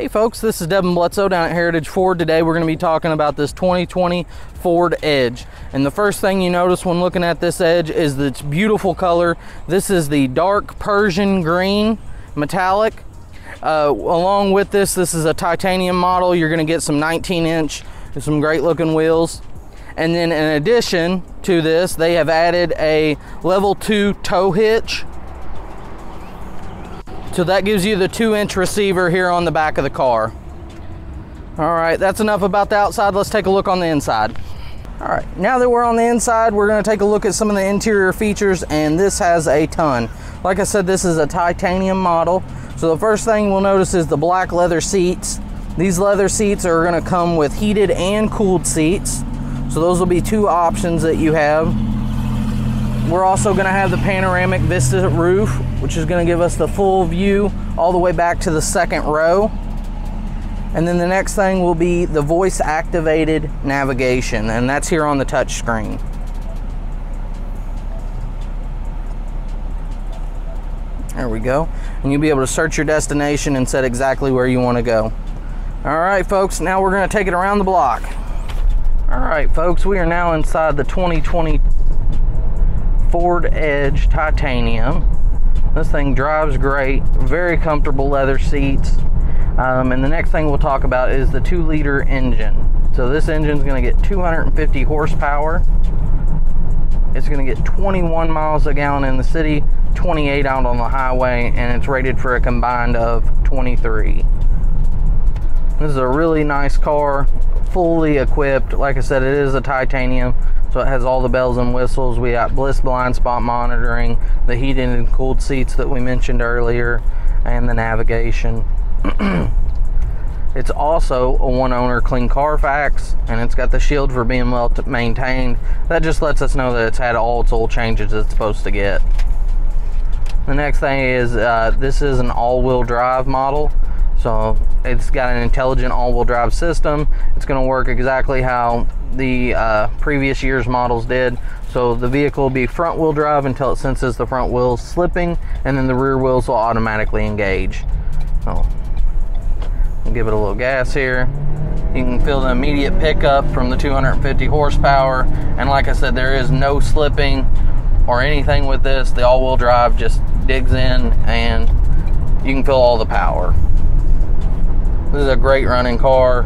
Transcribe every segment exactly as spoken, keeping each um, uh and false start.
Hey folks, this is Devin Bledsoe down at Heritage Ford. Today we're going to be talking about this twenty twenty Ford Edge. And the first thing you notice when looking at this Edge is this beautiful color. This is the dark Persian green metallic. Uh, along with this, this is a titanium model. You're going to get some nineteen inch, some great looking wheels. And then in addition to this, they have added a level two tow hitch. So that gives you the two inch receiver here on the back of the car. All right, that's enough about the outside. Let's take a look on the inside. All right, now that we're on the inside, we're gonna take a look at some of the interior features, and this has a ton. Like I said, this is a titanium model. So the first thing we'll notice is the black leather seats. These leather seats are gonna come with heated and cooled seats. So those will be two options that you have. We're also going to have the panoramic vista roof, which is going to give us the full view all the way back to the second row. And then the next thing will be the voice activated navigation, and that's here on the touch screen. There we go. And you'll be able to search your destination and set exactly where you want to go. All right, folks, now we're going to take it around the block. All right, folks, we are now inside the twenty twenty Ford Edge Titanium. This thing drives great, very comfortable leather seats. Um, and the next thing we'll talk about is the two liter engine. So this engine's gonna get two hundred fifty horsepower. It's gonna get twenty-one miles a gallon in the city, twenty-eight out on the highway, and it's rated for a combined of twenty-three. This is a really nice car, fully equipped. Like I said, it is a titanium, so it has all the bells and whistles. We got bliss blind spot monitoring, the heated and cooled seats that we mentioned earlier, and the navigation. It's also a one owner clean Carfax, and it's got the shield for being well maintained. That just lets us know that it's had all its oil changes it's supposed to get. The next thing is uh, this is an all-wheel drive model. So it's got an intelligent all-wheel drive system. It's going to work exactly how the uh, previous year's models did. So the vehicle will be front-wheel drive until it senses the front wheels slipping, and then the rear wheels will automatically engage. So I'll give it a little gas here. You can feel the immediate pickup from the two hundred fifty horsepower. And like I said, there is no slipping or anything with this. The all-wheel drive just digs in, and you can feel all the power. This is a great running car.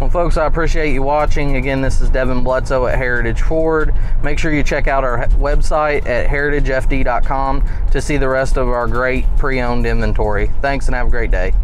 Well, folks, I appreciate you watching. Again, this is Devin Bledsoe at Heritage Ford. Make sure you check out our website at heritage f d dot com to see the rest of our great pre-owned inventory. Thanks, and have a great day.